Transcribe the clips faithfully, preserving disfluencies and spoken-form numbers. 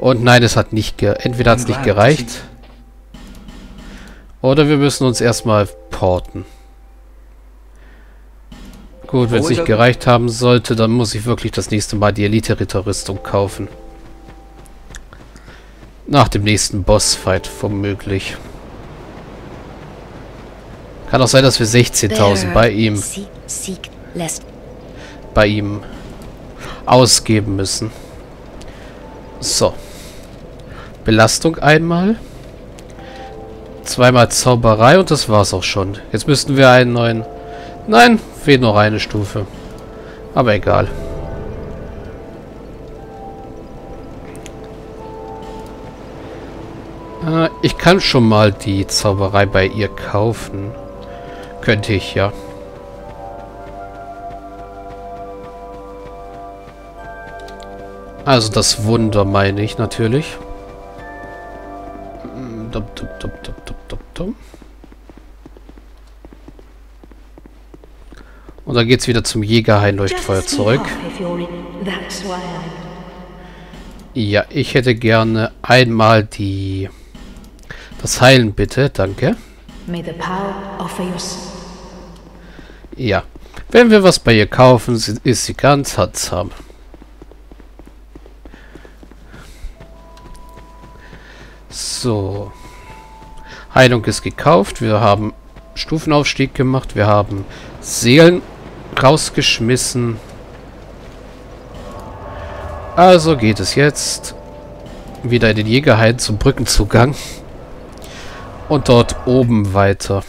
Und nein, es hat nicht ge... Entweder hat es nicht gereicht. Oder wir müssen uns erstmal porten. Gut, wenn es nicht gereicht haben sollte, dann muss ich wirklich das nächste Mal die Elite-Ritter-Rüstung kaufen. Nach dem nächsten Boss-Fight womöglich. Kann auch sein, dass wir sechzehntausend bei ihm bei ihm ausgeben müssen. So. Belastung einmal. Zweimal Zauberei und das war's auch schon. Jetzt müssten wir einen neuen... Nein, fehlt noch eine Stufe. Aber egal. Äh, ich kann schon mal die Zauberei bei ihr kaufen. Könnte ich, ja. Also das Wunder meine ich natürlich. Dum, dum, dum, dum, dum, dum, dum. Und dann geht's wieder zum Jägerhainleuchtfeuer zurück. Ja, ich hätte gerne einmal die... Das Heilen bitte, danke. Ja, wenn wir was bei ihr kaufen, ist sie ganz handsam. So. Heilung ist gekauft. Wir haben Stufenaufstieg gemacht. Wir haben Seelen rausgeschmissen. Also geht es jetzt wieder in den Jägerhain zum Brückenzugang. Und dort oben weiter.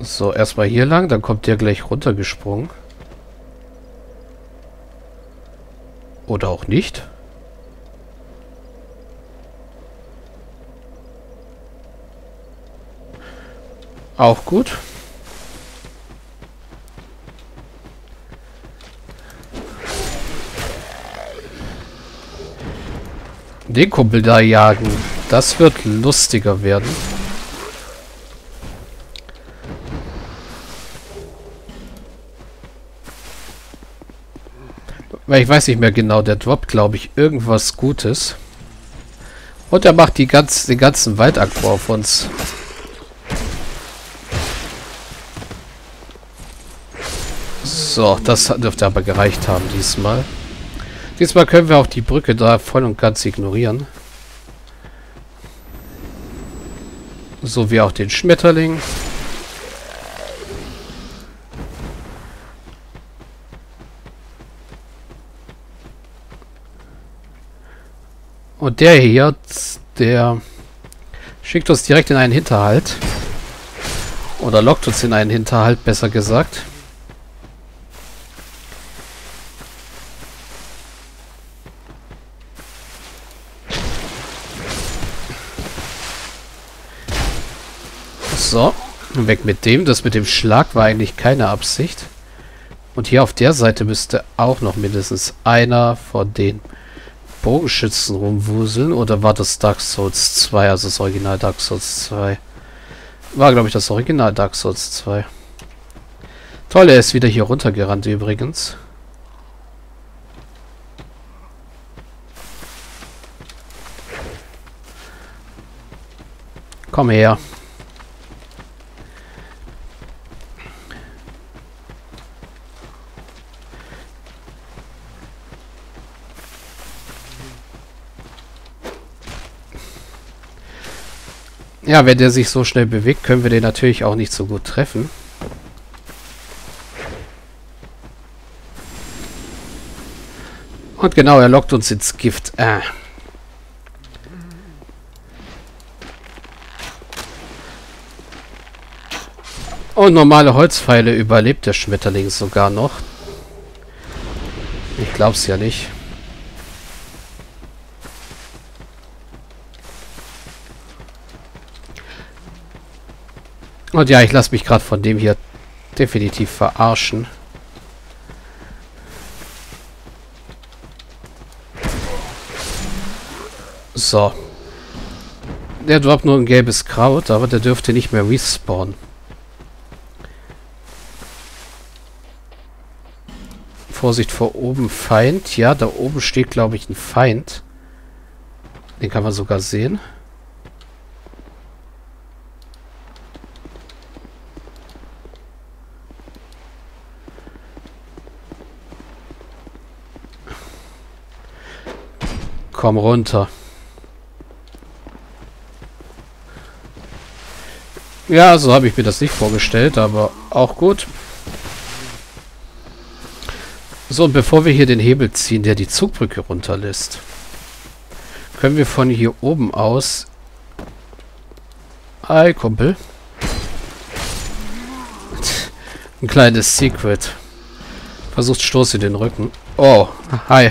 So, erstmal hier lang, dann kommt der gleich runtergesprungen. Oder auch nicht. Auch gut. Den Kumpel da jagen. Das wird lustiger werden. Weil ich weiß nicht mehr genau, der droppt, glaube ich, irgendwas Gutes. Und er macht die ganz, den ganzen Waldakkord auf uns. So, das dürfte aber gereicht haben diesmal. Diesmal können wir auch die Brücke da voll und ganz ignorieren. So wie auch den Schmetterling. Und der hier, der schickt uns direkt in einen Hinterhalt. Oder lockt uns in einen Hinterhalt, besser gesagt. So, weg mit dem. Das mit dem Schlag war eigentlich keine Absicht. Und hier auf der Seite müsste auch noch mindestens einer von den Bogenschützen rumwuseln. Oder war das Dark Souls zwei, also das Original Dark Souls zwei? War, glaube ich, das Original Dark Souls zwei. Toll, er ist wieder hier runtergerannt übrigens. Komm her. Ja, wenn der sich so schnell bewegt, können wir den natürlich auch nicht so gut treffen. Und genau, er lockt uns ins Gift. Ah. Und normale Holzpfeile überlebt der Schmetterling sogar noch. Ich glaub's ja nicht. Und ja, ich lasse mich gerade von dem hier definitiv verarschen. So. Der droppt nur ein gelbes Kraut, aber der dürfte nicht mehr respawnen. Vorsicht vor oben, Feind. Ja, da oben steht, glaube ich, ein Feind. Den kann man sogar sehen. Komm runter. Ja, so habe ich mir das nicht vorgestellt, aber auch gut. So, und bevor wir hier den Hebel ziehen, der die Zugbrücke runterlässt, können wir von hier oben aus... Hi, Kumpel. Ein kleines Secret. Versucht Stoß in den Rücken. Oh, hi.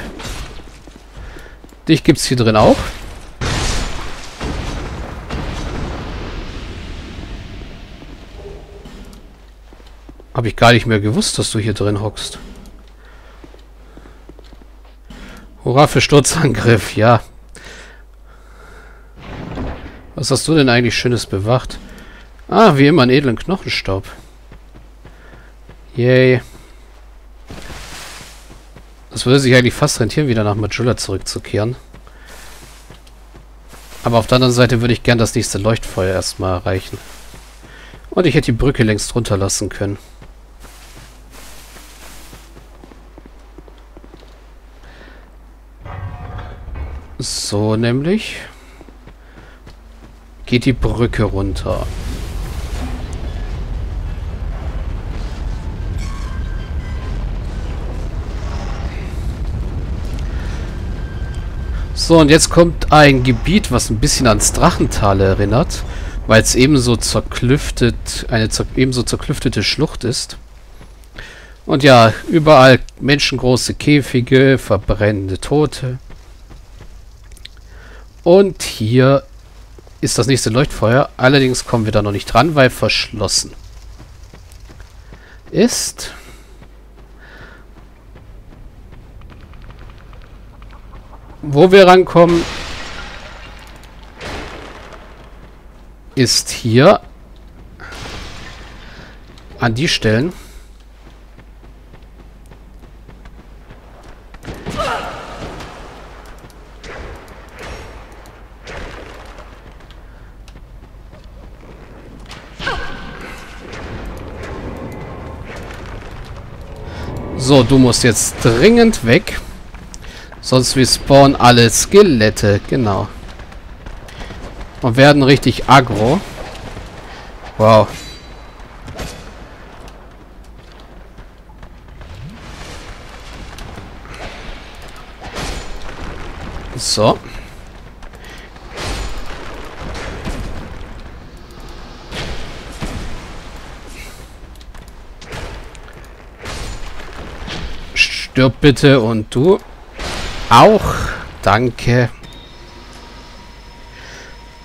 Dich gibt's hier drin auch? Habe ich gar nicht mehr gewusst, dass du hier drin hockst. Hurra für Sturzangriff, ja. Was hast du denn eigentlich Schönes bewacht? Ah, wie immer einen edlen Knochenstaub. Yay. Es würde sich eigentlich fast rentieren, wieder nach Majula zurückzukehren. Aber auf der anderen Seite würde ich gern das nächste Leuchtfeuer erstmal erreichen. Und ich hätte die Brücke längst runterlassen können. So nämlich. Geht die Brücke runter. So, und jetzt kommt ein Gebiet, was ein bisschen ans Drachental erinnert, weil es ebenso zerklüftet, eine ebenso zerklüftete Schlucht ist. Und ja, überall menschengroße Käfige, verbrennende Tote. Und hier ist das nächste Leuchtfeuer. Allerdings kommen wir da noch nicht dran, weil verschlossen ist. Wo wir rankommen, ist hier an die Stellen. So, du musst jetzt dringend weg. Sonst respawnen alle Skelette, genau. Und werden richtig aggro. Wow. So. Stirb bitte und du... auch. Danke.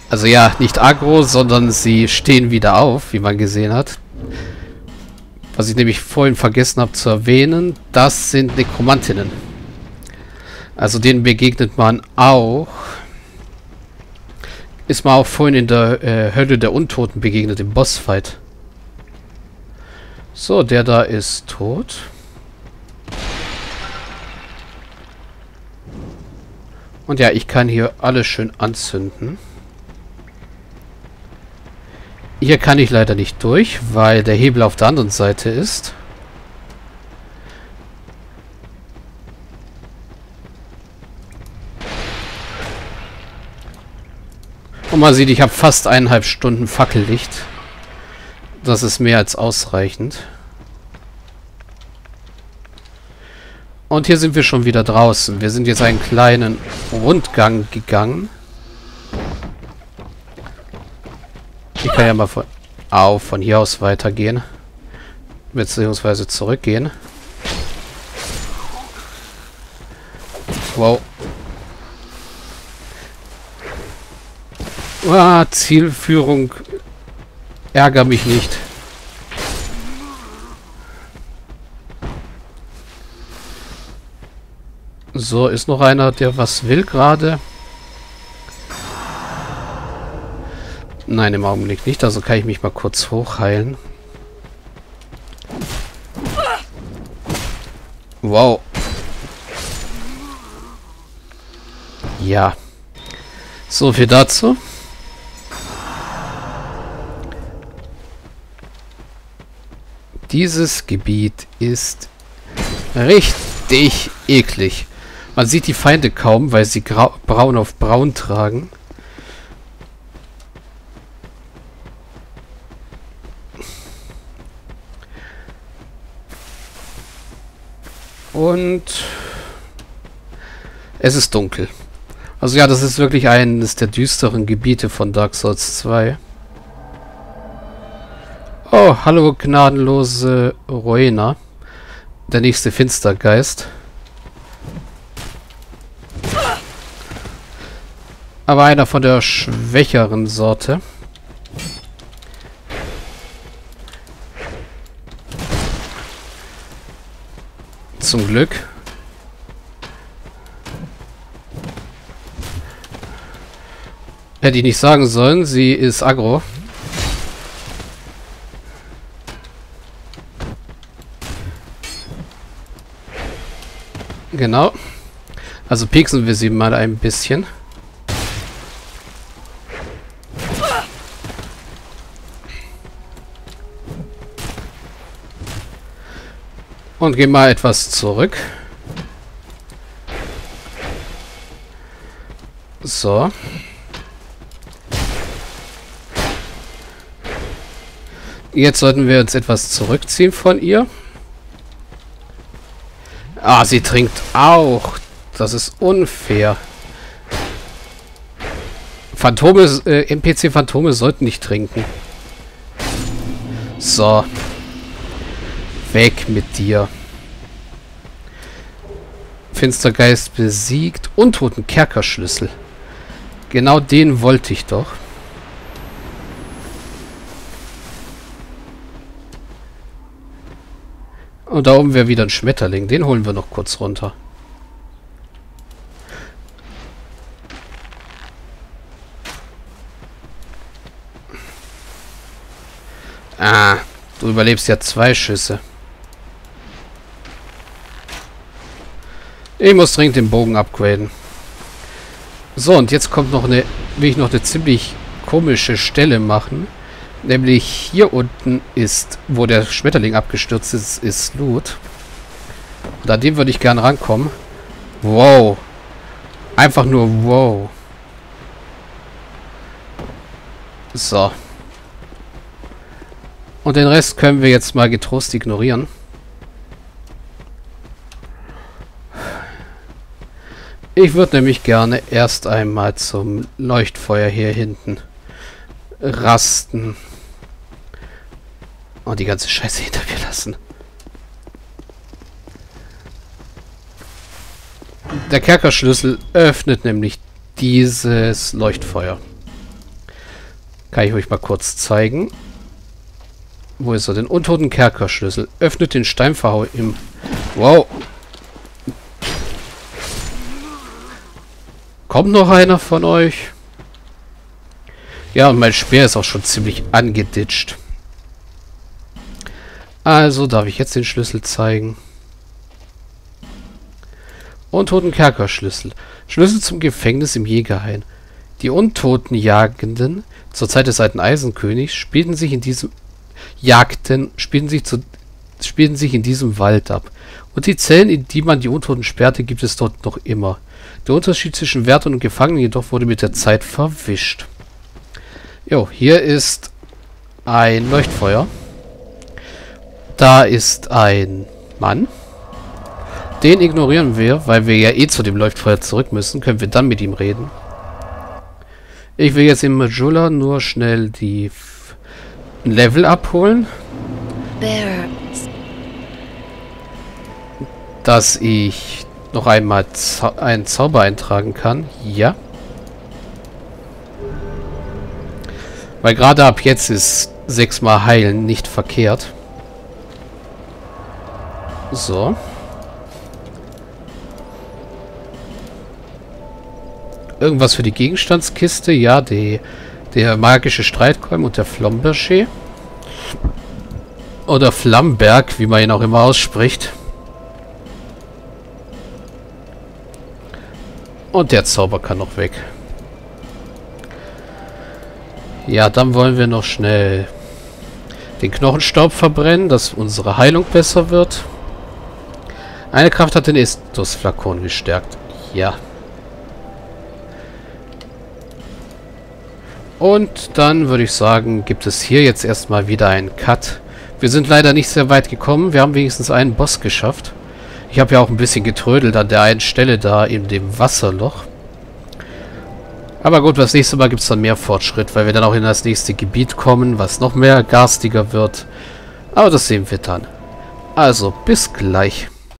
Also ja, nicht aggro, sondern sie stehen wieder auf, wie man gesehen hat. Was ich nämlich vorhin vergessen habe zu erwähnen, das sind Nekromantinnen. Also denen begegnet man auch. Ist man auch vorhin in der äh, Hölle der Untoten begegnet, im Bossfight. So, der da ist tot. Und ja, ich kann hier alles schön anzünden. Hier kann ich leider nicht durch, weil der Hebel auf der anderen Seite ist. Und man sieht, ich habe fast eineinhalb Stunden Fackellicht. Das ist mehr als ausreichend. Und hier sind wir schon wieder draußen. Wir sind jetzt einen kleinen Rundgang gegangen. Ich kann ja mal von, au, von hier aus weitergehen. Beziehungsweise zurückgehen. Wow. Ah, Zielführung. Ärger mich nicht. So, ist noch einer, der was will gerade? Nein, im Augenblick nicht. Also kann ich mich mal kurz hochheilen. Wow. Ja. So viel dazu. Dieses Gebiet ist richtig eklig. Man sieht die Feinde kaum, weil sie grau, braun auf braun tragen. Und es ist dunkel. Also ja, das ist wirklich eines der düsteren Gebiete von Dark Souls zwei. Oh, hallo gnadenlose Rowena. Der nächste Finstergeist. Aber einer von der schwächeren Sorte. Zum Glück. Hätte ich nicht sagen sollen, sie ist aggro. Genau. Also pieksen wir sie mal ein bisschen. Und gehen mal etwas zurück. So. Jetzt sollten wir uns etwas zurückziehen von ihr. Ah, sie trinkt auch. Das ist unfair. Phantome, äh, N P C-Phantome sollten nicht trinken. So. Weg mit dir. Finstergeist besiegt. Untoten Kerkerschlüssel. Genau den wollte ich doch. Und da oben wäre wieder ein Schmetterling. Den holen wir noch kurz runter. Ah, du überlebst ja zwei Schüsse. Ich muss dringend den Bogen upgraden. So, und jetzt kommt noch eine, will ich noch eine ziemlich komische Stelle machen. Nämlich hier unten ist, wo der Schmetterling abgestürzt ist, ist Loot. Und an dem würde ich gern rankommen. Wow. Einfach nur wow. So. Und den Rest können wir jetzt mal getrost ignorieren. Ich würde nämlich gerne erst einmal zum Leuchtfeuer hier hinten rasten. Und die ganze Scheiße hinter mir lassen. Der Kerkerschlüssel öffnet nämlich dieses Leuchtfeuer. Kann ich euch mal kurz zeigen. Wo ist er denn? Untoten Kerkerschlüssel. Öffnet den Steinverhau im... Wow. Kommt noch einer von euch? Ja, und mein Speer ist auch schon ziemlich angeditscht. Also darf ich jetzt den Schlüssel zeigen. Untoten Kerkerschlüssel. Schlüssel zum Gefängnis im Jägerhain. Die untoten Jagenden zur Zeit des alten Eisenkönigs spielten sich in diesem Jagden spielten sich zu spielten sich in diesem Wald ab. Und die Zellen, in die man die Untoten sperrte, gibt es dort noch immer. Der Unterschied zwischen Wärtern und Gefangenen jedoch wurde mit der Zeit verwischt. Jo, hier ist ein Leuchtfeuer. Da ist ein Mann. Den ignorieren wir, weil wir ja eh zu dem Leuchtfeuer zurück müssen. Können wir dann mit ihm reden. Ich will jetzt in Majula nur schnell die Level abholen. Dass ich noch einmal Zau- einen Zauber eintragen kann. Ja. Weil gerade ab jetzt ist sechsmal heilen nicht verkehrt. So. Irgendwas für die Gegenstandskiste. Ja, die, der magische Streitkolben und der Flamberger. Oder Flamberg, wie man ihn auch immer ausspricht. Und der Zauber kann noch weg. Ja, dann wollen wir noch schnell den Knochenstaub verbrennen, dass unsere Heilung besser wird. Eine Kraft hat den Estus-Flakon gestärkt. Ja. Und dann würde ich sagen, gibt es hier jetzt erstmal wieder einen Cut. Wir sind leider nicht sehr weit gekommen. Wir haben wenigstens einen Boss geschafft. Ich habe ja auch ein bisschen getrödelt an der einen Stelle da in dem Wasserloch. Aber gut, das nächste Mal gibt es dann mehr Fortschritt, weil wir dann auch in das nächste Gebiet kommen, was noch mehr garstiger wird. Aber das sehen wir dann. Also, bis gleich.